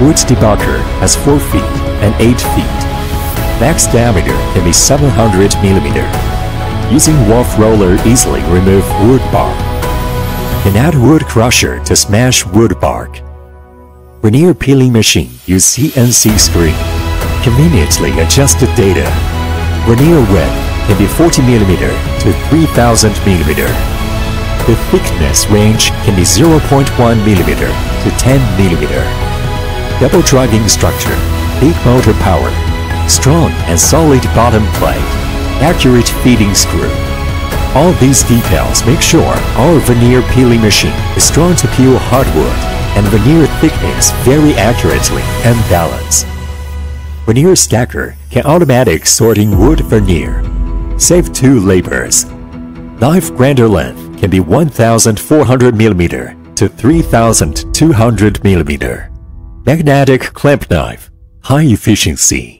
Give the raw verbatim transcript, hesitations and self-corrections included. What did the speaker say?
Root debulker has four feet and eight feet. Max diameter can be seven hundred millimeters. Using Wolf Roller easily remove wood bark. Can add wood crusher to smash wood bark. Veneer peeling machine use C N C screen. Conveniently adjust the data. Veneer width can be forty millimeters to three thousand millimeters. The thickness range can be zero point one millimeters to ten millimeters. Double driving structure, big motor power, strong and solid bottom plate, accurate feeding screw. All these details make sure our veneer peeling machine is strong to peel hardwood and veneer thickness very accurately and balanced. Veneer stacker can automatic sorting wood veneer. Save two labors. Knife grinder length can be one thousand four hundred millimeters to three thousand two hundred millimeters. Magnetic clamp knife, high efficiency.